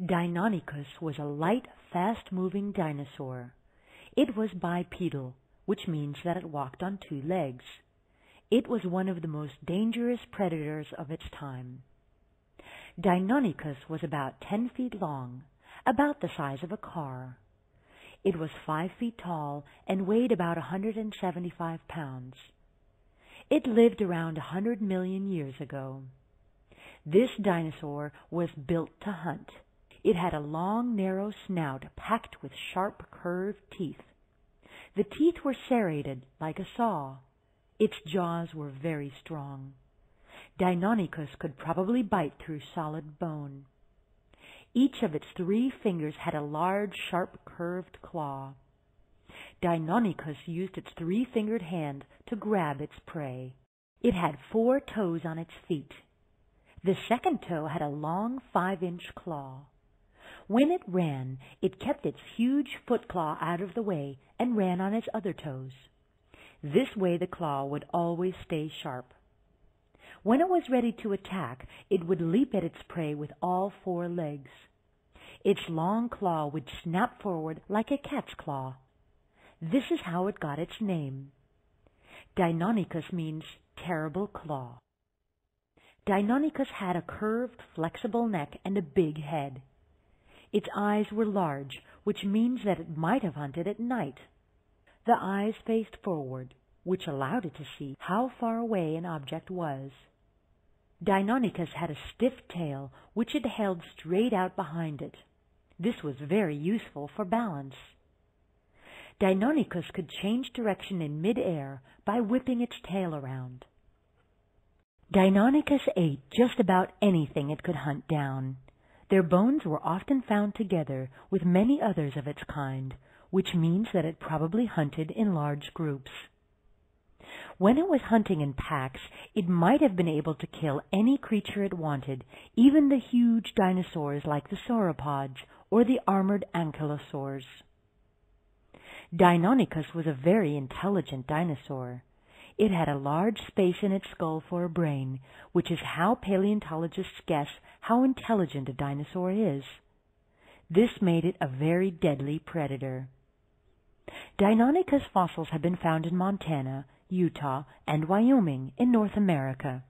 Deinonychus was a light, fast-moving dinosaur. It was bipedal, which means that it walked on two legs. It was one of the most dangerous predators of its time. Deinonychus was about 10 feet long, about the size of a car. It was 5 feet tall and weighed about 175 pounds. It lived around 100 million years ago. This dinosaur was built to hunt. It had a long, narrow snout packed with sharp, curved teeth. The teeth were serrated like a saw. Its jaws were very strong. Deinonychus could probably bite through solid bone. Each of its three fingers had a large, sharp, curved claw. Deinonychus used its three-fingered hand to grab its prey. It had 4 toes on its feet. The second toe had a long, 5-inch claw. When it ran, it kept its huge foot claw out of the way and ran on its other toes. This way the claw would always stay sharp. When it was ready to attack, it would leap at its prey with all 4 legs. Its long claw would snap forward like a cat's claw. This is how it got its name. Deinonychus means terrible claw. Deinonychus had a curved, flexible neck and a big head. Its eyes were large, which means that it might have hunted at night. The eyes faced forward, which allowed it to see how far away an object was. Deinonychus had a stiff tail, which it held straight out behind it. This was very useful for balance. Deinonychus could change direction in mid-air by whipping its tail around. Deinonychus ate just about anything it could hunt down. Their bones were often found together with many others of its kind, which means that it probably hunted in large groups. When it was hunting in packs, it might have been able to kill any creature it wanted, even the huge dinosaurs like the sauropods or the armored ankylosaurs. Deinonychus was a very intelligent dinosaur. It had a large space in its skull for a brain, which is how paleontologists guess how intelligent a dinosaur is. This made it a very deadly predator. Deinonychus fossils have been found in Montana, Utah, and Wyoming in North America.